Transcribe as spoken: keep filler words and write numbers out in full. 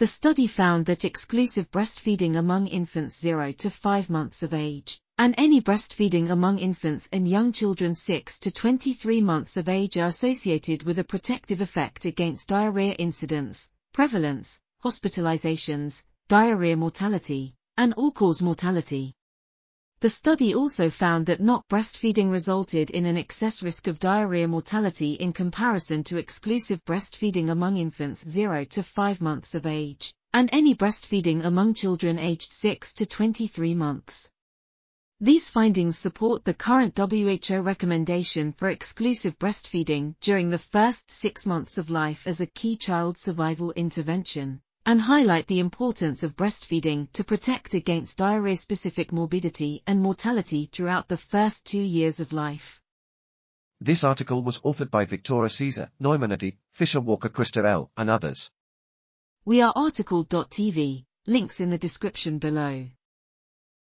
The study found that exclusive breastfeeding among infants zero to five months of age and any breastfeeding among infants and young children six to twenty-three months of age are associated with a protective effect against diarrhea incidence, prevalence, hospitalizations, diarrhea mortality, and all-cause mortality. The study also found that not breastfeeding resulted in an excess risk of diarrhea mortality in comparison to exclusive breastfeeding among infants zero to five months of age, and any breastfeeding among children aged six to twenty-three months. These findings support the current W H O recommendation for exclusive breastfeeding during the first six months of life as a key child survival intervention, and highlight the importance of breastfeeding to protect against diarrhea-specific morbidity and mortality throughout the first two years of life. This article was authored by Victoria Caesar, Neumann Addy, Fisher Walker, Christel L., and others. We are article dot T V, links in the description below.